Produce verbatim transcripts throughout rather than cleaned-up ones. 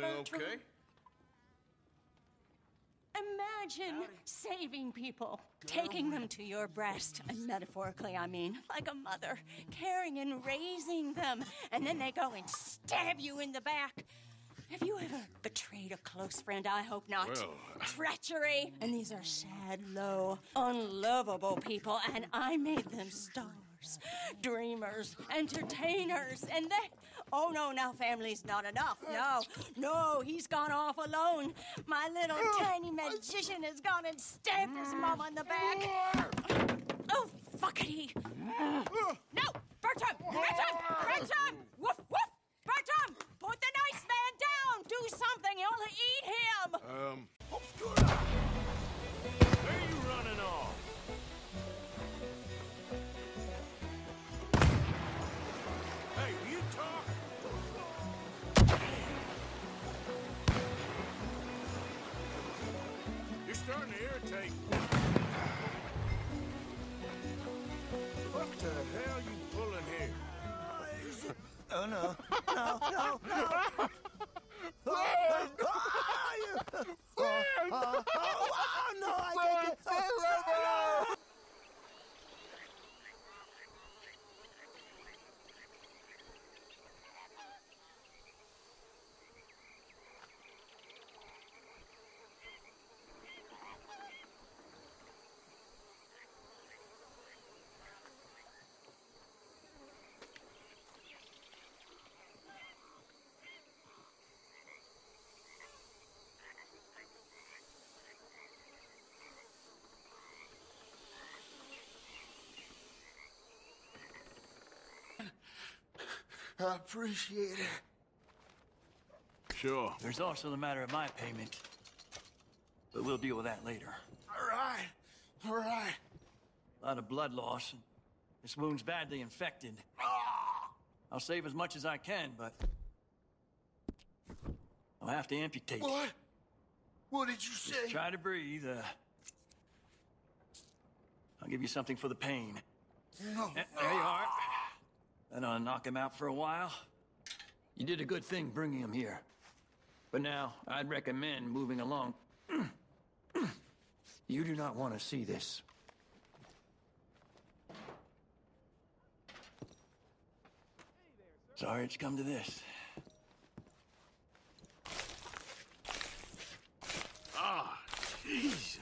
Bertram. Okay. Imagine saving people, taking them to your breast, and metaphorically, I mean, like a mother, caring and raising them, and then they go and stab you in the back. Have you ever betrayed a close friend? I hope not. Well, treachery. And these are sad, low, unlovable people, and I made them stars, dreamers, entertainers, and they... Oh, no, now family's not enough. No, no, he's gone off alone. My little tiny magician has gone and stabbed his mom on the back. Oh, fuckity. No, Bertram, Bertram, Bertram, woof, woof. Bertram, put the nice man down! Do something! You'll eat him! Um... Where are you running off? Hey, will you talk? You're starting to irritate. What the hell are you pulling here? Oh, no. No, no, no. Fred! Fred! Fred! Oh, oh, no, I can't get... Fred, Fred, Fred! I appreciate it. Sure. There's also the matter of my payment. But we'll deal with that later. All right. All right. A lot of blood loss. This wound's badly infected. Ah! I'll save as much as I can, but... I'll have to amputate. What? What did you say? Just try to breathe. Uh... I'll give you something for the pain. No. There you are. And I'll knock him out for a while. You did a good thing bringing him here. But now, I'd recommend moving along. You do not want to see this. Sorry it's come to this. Ah, Jesus.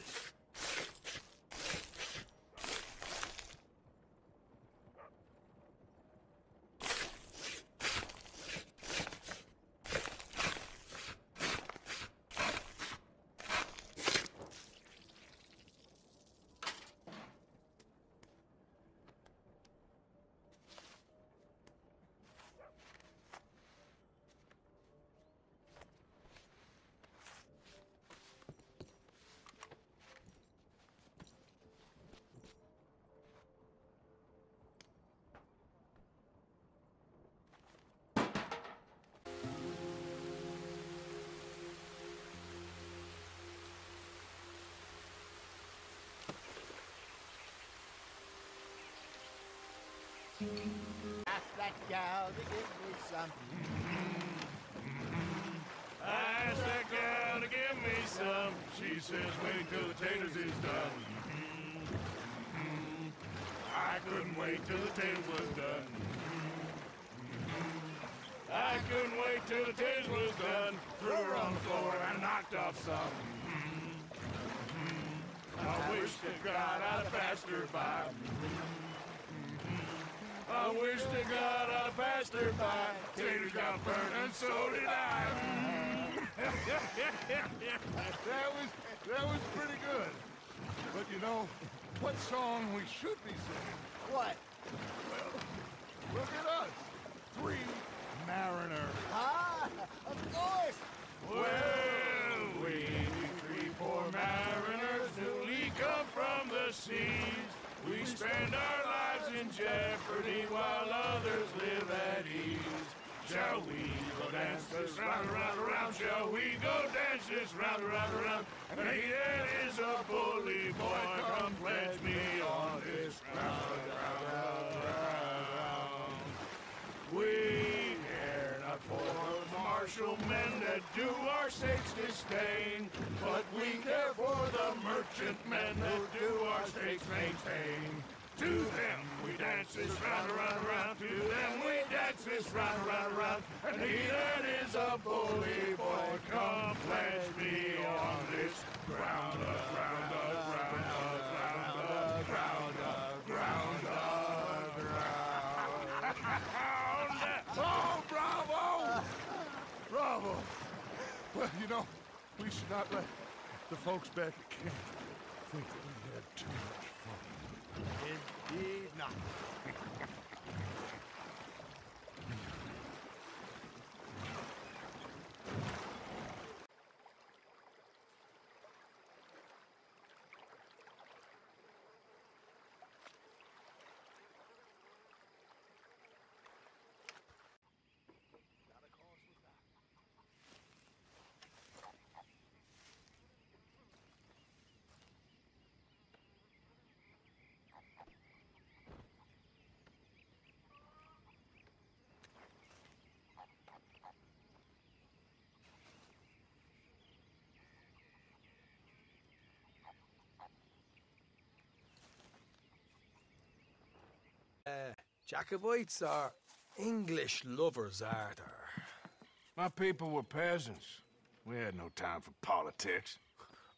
Ask that gal to give me some. Ask that gal to give me some. She says wait till the taters is done. I couldn't wait till the taters was done. I couldn't wait till the taters was done. Threw her on the floor and I knocked off some. I wish to God I'd passed her by. I wish to God I passed her by. Taters got burned and so did I. That was, that was pretty good. But you know, what song we should be singing? What? Well, look at us. Three mariners. Ah, of course. Well, we three poor mariners newly come from the seas. We spend our lives in jeopardy while others live at ease. Shall we go dance this round, round, round? Shall we go dance this round, round, round? Maiden is a bully boy. Come pledge me on this round, round, round, round. We care not for the marsh martial men that do our state's disdain, but we care for the merchant men who do our state's maintain. To them we dance this round, round, round, to them we dance this round, round, round, and he that is a bully boy, come pledge me on this ground, up, ground, up, ground, up, ground, up, ground, up, ground, up, ground. Oh, bravo! Bravo! Well, you know, we should not let the folks back at camp think that we had too much fun. Indeed not. Uh, Jacobites are English lovers, are there? My people were peasants. We had no time for politics.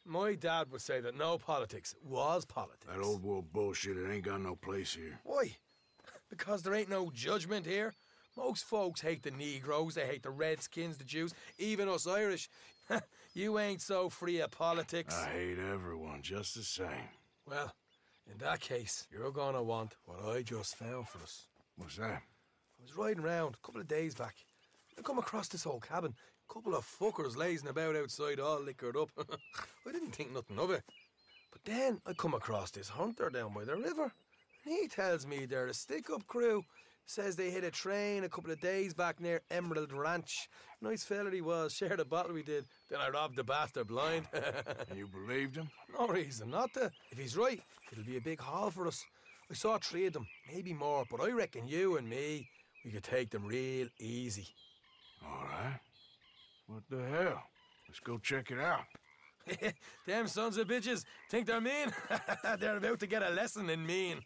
My dad would say that no politics was politics. That old world bullshit, it ain't got no place here. Why? Because there ain't no judgment here. Most folks hate the Negroes, they hate the Redskins, the Jews, even us Irish. You ain't so free of politics. I hate everyone just the same. Well, in that case, you're gonna want what I just found for us. What's that? I was riding round a couple of days back. I come across this old cabin. A couple of fuckers lazing about outside, all liquored up. I didn't think nothing of it. But then I come across this hunter down by the river. And he tells me they're a stick-up crew. Says they hit a train a couple of days back near Emerald Ranch. Nice fella he was, shared a bottle we did. Then I robbed the bastard blind. And you believed him? No reason not to. If he's right, it'll be a big haul for us. I saw three of them, maybe more, but I reckon you and me, we could take them real easy. All right. What the hell? Let's go check it out. Them sons of bitches think they're mean. They're about to get a lesson in mean.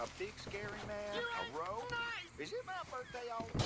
A big scary man, a road. Nice. Is it my birthday already?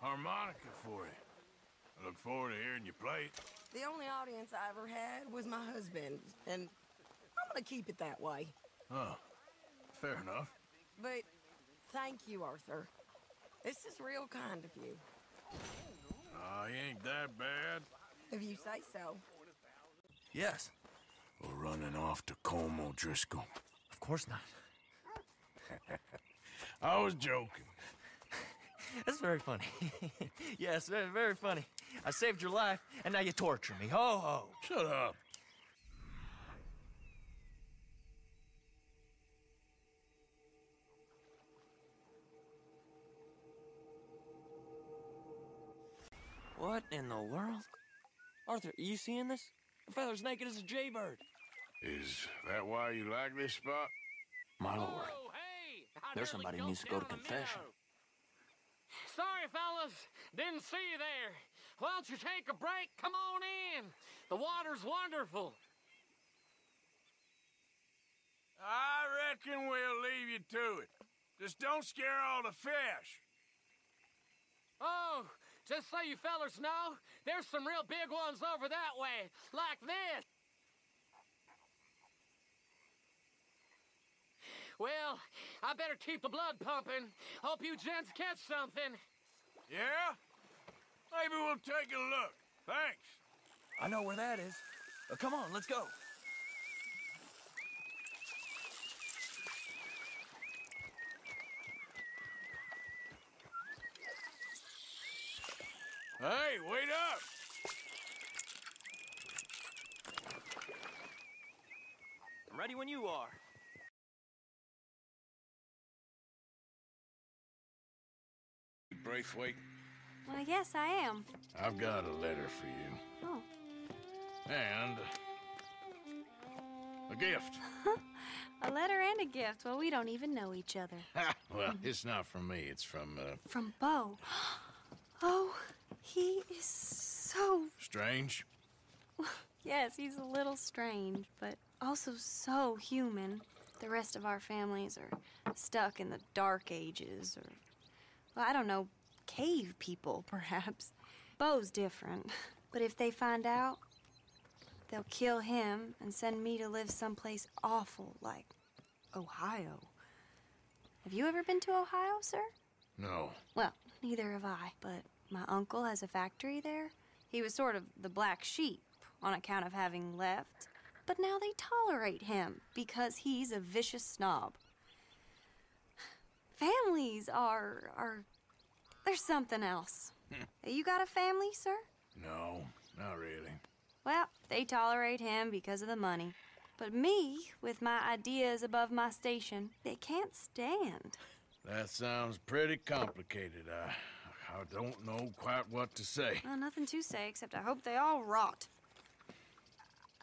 harmonica for you. I look forward to hearing you play it. The only audience I ever had was my husband, and I'm gonna keep it that way. Huh. Fair enough. But thank you, Arthur. This is real kind of you. Ah, uh, he ain't that bad. If you say so. Yes. We're running off to Como, Driscoll. Of course not. I was joking. That's very funny. Yes, very, very funny. I saved your life, and now you torture me. Ho, ho. Shut up. What in the world? Arthur, are you seeing this? The feather's naked as a jaybird. Is that why you like this spot? My Lord. Whoa, hey! There's somebody who needs to go to confession. Sorry, fellas. Didn't see you there. Why don't you take a break? Come on in. The water's wonderful. I reckon we'll leave you to it. Just don't scare all the fish. Oh, just so you fellas know, there's some real big ones over that way, like this. Well, I better keep the blood pumping. Hope you gents catch something. Yeah? Maybe we'll take a look. Thanks. I know where that is. Uh, come on, let's go. Hey, wait up! I'm ready when you are. Wraithwaite? Well, yes, I am. I've got a letter for you. Oh. And a gift. A letter and a gift. Well, we don't even know each other. Well, it's not from me. It's from, uh... From Beau. Oh, he is so... Strange? Yes, he's a little strange, but also so human. The rest of our families are stuck in the dark ages, or... Well, I don't know, cave people, perhaps. Beau's different. But if they find out, they'll kill him and send me to live someplace awful, like Ohio. Have you ever been to Ohio, sir? No. Well, neither have I, but my uncle has a factory there. He was sort of the black sheep on account of having left. But now they tolerate him because he's a vicious snob. Families are, are, there's something else. You got a family, sir? No, not really. Well, they tolerate him because of the money. But me, with my ideas above my station, they can't stand. That sounds pretty complicated. I, I don't know quite what to say. Well, nothing to say, except I hope they all rot.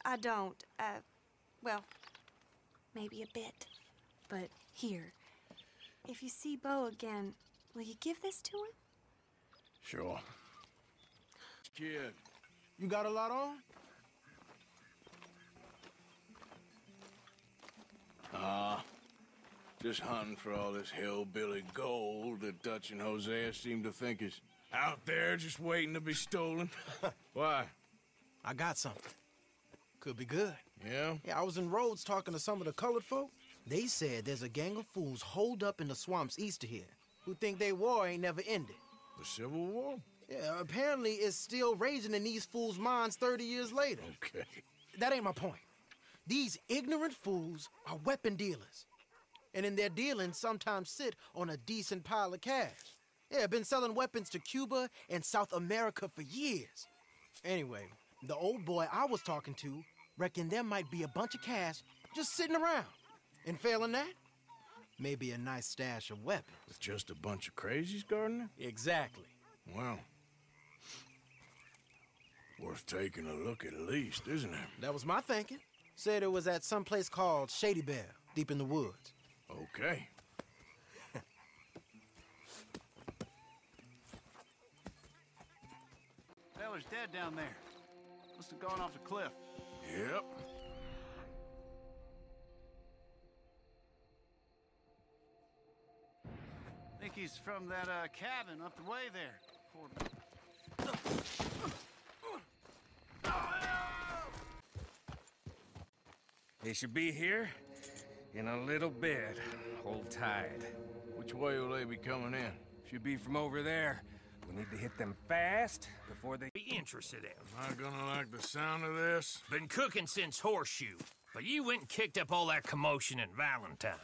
I don't. Uh, well, maybe a bit. But here. If you see Beau again, will you give this to him? Sure. Kid, you got a lot on? Ah, uh, just hunting for all this hillbilly gold that Dutch and Hosea seem to think is out there just waiting to be stolen. Why? I got something. Could be good. Yeah? Yeah, I was in Rhodes talking to some of the colored folk. They said there's a gang of fools holed up in the swamps east of here who think their war ain't never ended. The Civil War? Yeah, apparently it's still raging in these fools' minds thirty years later. Okay. That ain't my point. These ignorant fools are weapon dealers. And in their dealings sometimes sit on a decent pile of cash. Yeah, been selling weapons to Cuba and South America for years. Anyway, the old boy I was talking to reckoned there might be a bunch of cash just sitting around. And failing that, maybe a nice stash of weapons. With just a bunch of crazies, Gardner? Exactly. Wow. Worth taking a look at least, isn't it? That was my thinking. Said it was at some place called Shady Bell, deep in the woods. Okay. Feller's dead down there. Must have gone off the cliff. Yep. I think he's from that uh, cabin up the way there. for me. They should be here in a little bit. Hold tight. Which way will they be coming in? Should be from over there. We need to hit them fast before they be interested in. Am I gonna like the sound of this? Been cooking since Horseshoe, but you went and kicked up all that commotion in Valentine.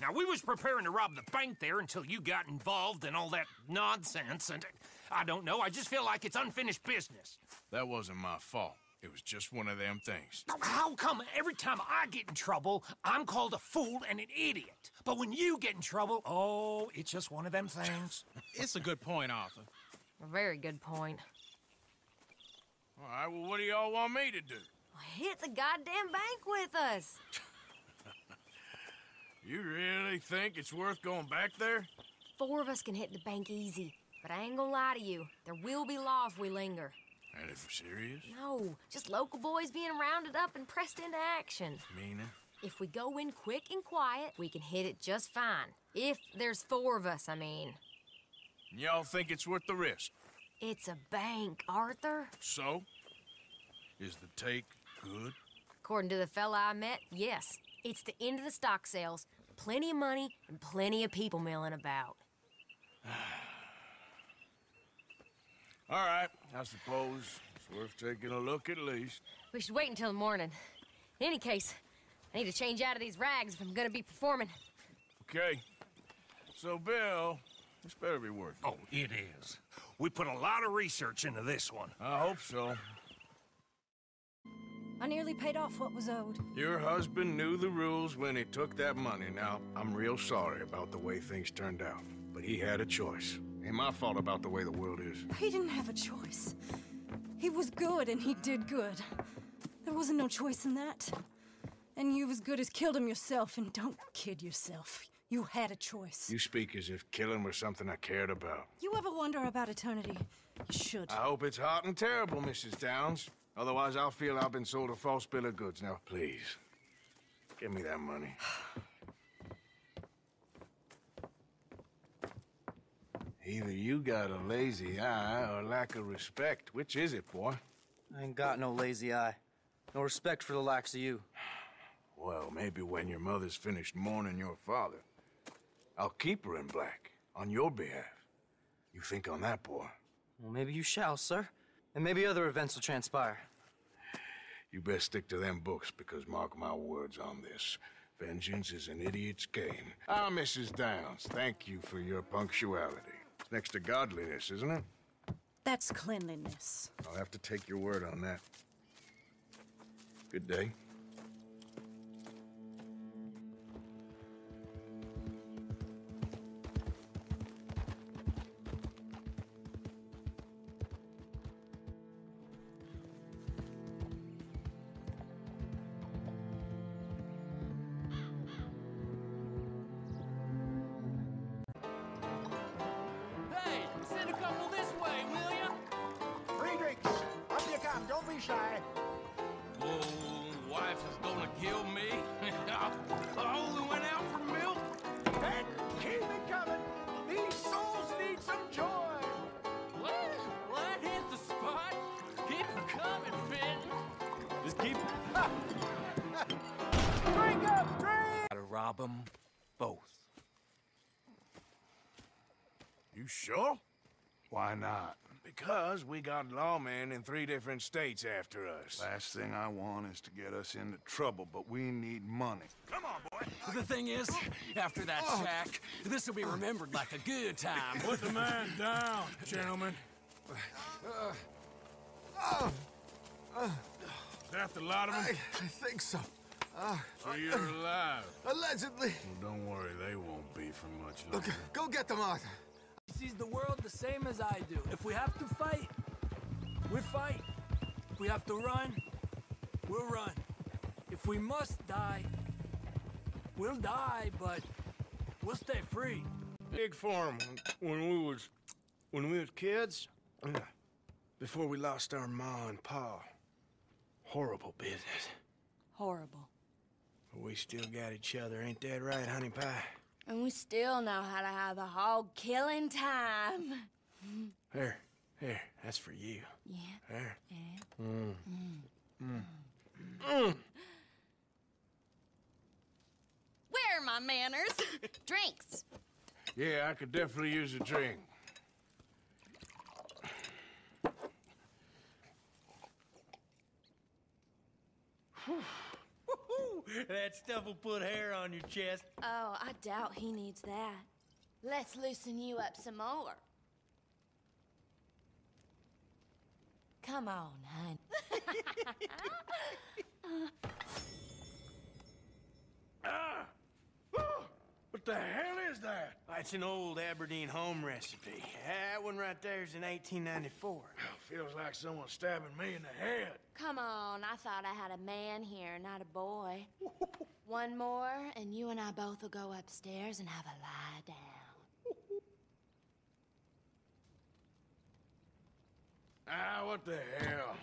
Now, we was preparing to rob the bank there until you got involved in all that nonsense, and I don't know, I just feel like it's unfinished business. That wasn't my fault. It was just one of them things. How come every time I get in trouble, I'm called a fool and an idiot? But when you get in trouble, oh, it's just one of them things. It's a good point, Arthur. A very good point. All right, well, what do y'all want me to do? Well, hit the goddamn bank with us. You really think it's worth going back there? Four of us can hit the bank easy, but I ain't gonna lie to you. There will be law if we linger. And if we're serious? No, just local boys being rounded up and pressed into action. Mina? If we go in quick and quiet, we can hit it just fine. If there's four of us, I mean. Y'all think it's worth the risk? It's a bank, Arthur. So? Is the take good? According to the fella I met, yes. It's the end of the stock sales. Plenty of money and plenty of people milling about. All right, I suppose it's worth taking a look at least. We should wait until the morning. In any case, I need to change out of these rags if I'm gonna be performing. Okay. So, Bill, this better be worth it. Oh, it is. We put a lot of research into this one. I hope so. I nearly paid off what was owed. Your husband knew the rules when he took that money. Now, I'm real sorry about the way things turned out, but he had a choice. Ain't my fault about the way the world is. He didn't have a choice. He was good and he did good. There wasn't no choice in that. And you've as good as killed him yourself, and don't kid yourself. You had a choice. You speak as if killing was something I cared about. You ever wonder about eternity? You should. I hope it's hot and terrible, Missus Downs. Otherwise, I'll feel I've been sold a false bill of goods. Now, please, give me that money. Either you got a lazy eye or lack of respect. Which is it, boy? I ain't got no lazy eye. No respect for the likes of you. Well, maybe when your mother's finished mourning your father, I'll keep her in black on your behalf. You think on that, boy? Well, maybe you shall, sir. And maybe other events will transpire. You best stick to them books, because mark my words on this. Vengeance is an idiot's game. Ah, Missus Downs, thank you for your punctuality. It's next to godliness, isn't it? That's cleanliness. I'll have to take your word on that. Good day. Sure? Why not? Because we got lawmen in three different states after us. Last thing I want is to get us into trouble, but we need money. Come on, boy. The thing is, after that shack, this will be remembered like a good time. Put the man down, gentlemen. Is that the lot of them? I, I think so. Uh, so you're uh, alive? Allegedly. Well, don't worry. They won't be for much longer. Okay, go get them, Arthur. Sees the world the same as I do. If we have to fight, we fight. If we have to run, we'll run. If we must die, we'll die, but we'll stay free. Big farm when we was when we was kids, before we lost our ma and pa. Horrible business. Horrible. But we still got each other, ain't that right, honey pie? And we still know how to have a whole killing time. There. There, that's for you. Yeah. There. Yeah. Mm. Mm. Mm. Mm. Where are my manners? Drinks. Yeah, I could definitely use a drink. That stuff will put hair on your chest. Oh, I doubt he needs that. Let's loosen you up some more. Come on, honey. Ah! Oh, what the hell is that? Oh, it's an old Aberdeen home recipe. That one right there is in eighteen ninety-four. Oh, feels like someone stabbing me in the head. Come on, I thought I had a man here, not a boy. One more, and you and I both will go upstairs and have a lie down. Ah, what the hell?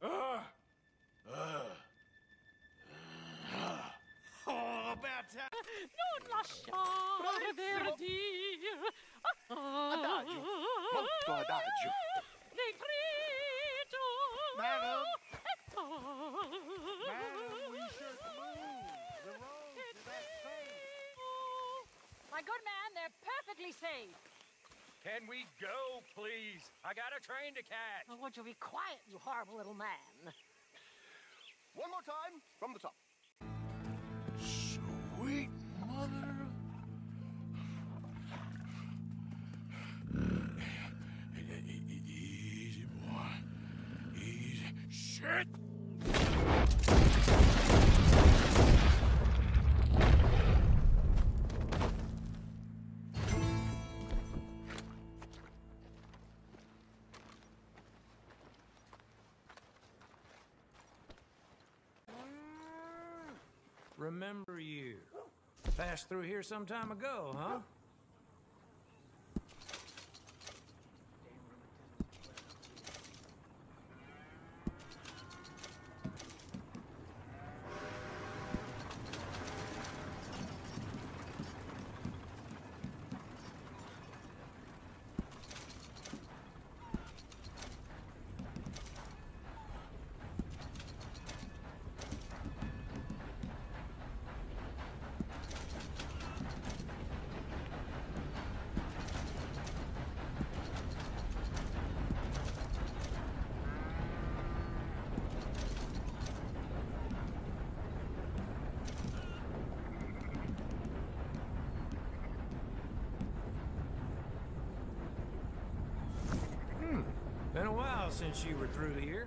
uh, uh, uh, oh, about time. Non lasciare verdire. Adagio, molto adagio. Negrito. Madam. Madam, we should move the road to that side. My good man, they're perfectly safe. Can we go, please? I got a train to catch. I want you to be quiet, you horrible little man. One more time, from the top. Sweet mother of... Easy, boy. Easy. Shit! Remember you. Passed through here some time ago, huh? Been a while since you were through here.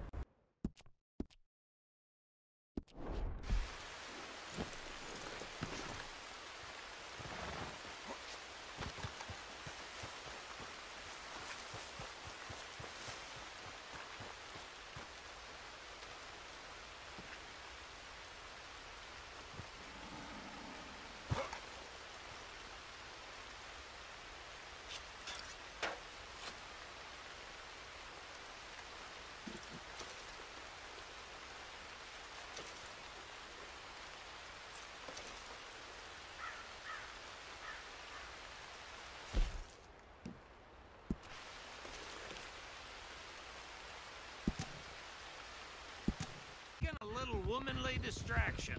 Womanly distraction.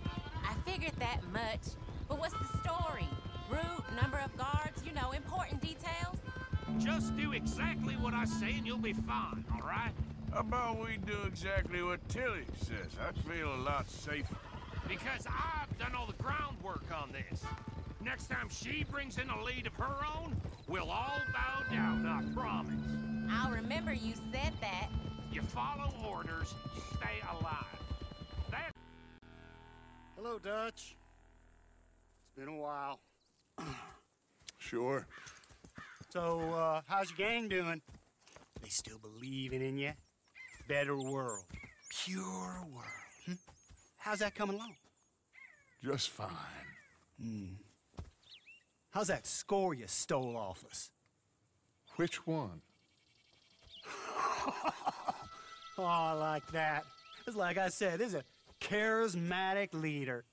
I figured that much. But what's the story? Route, number of guards, you know, important details? Just do exactly what I say and you'll be fine, all right? How about we do exactly what Tilly says? I feel a lot safer. Because I've done all the groundwork on this. Next time she brings in a lead of her own, we'll all bow down, I promise. I'll remember you said that. You follow orders, stay alive. Hello, Dutch. It's been a while. Sure. So, uh, how's your gang doing? They still believing in you? Better world. Pure world. Hmm? How's that coming along? Just fine. Hmm. How's that score you stole off us? Which one? Oh, I like that. It's like I said, this is a charismatic leader.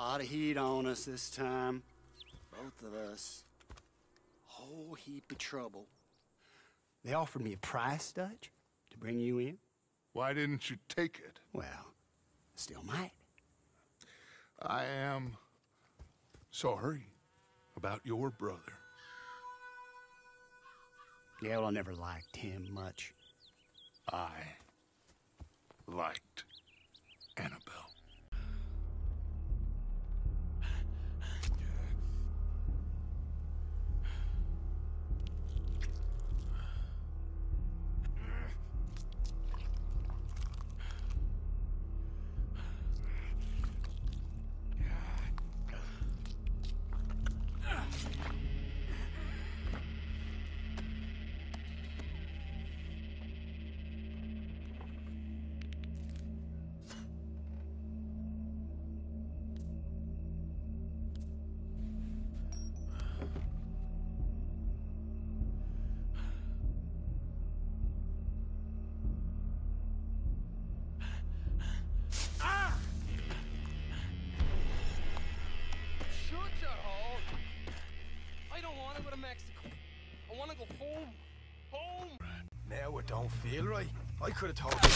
A lot of heat on us this time. Both of us. Whole heap of trouble. They offered me a price, Dutch, to bring you in. Why didn't you take it? Well, still might. I am sorry about your brother. Yeah, well, I never liked him much. I liked Annabelle. Don't feel right. I could have told you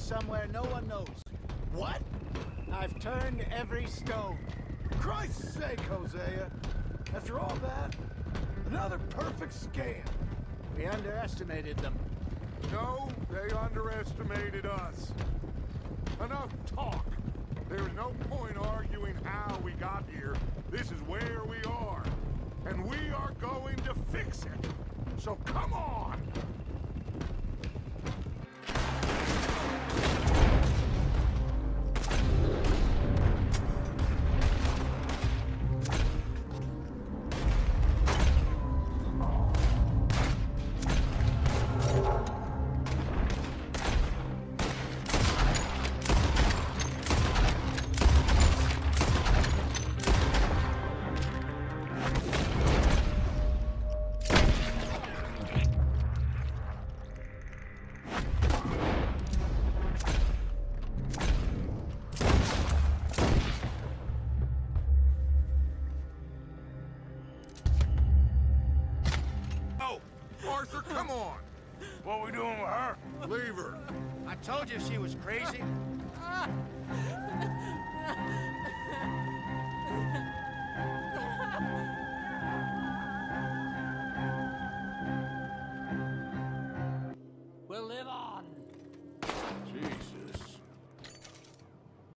somewhere no one knows. What? I've turned every stone. Christ's sake, Hosea. After all that, another perfect scam. We underestimated them. No, they underestimated us. Enough talk. There's no point arguing how we got here. This is where we are. And we are going to fix it. So come on! I told you she was crazy.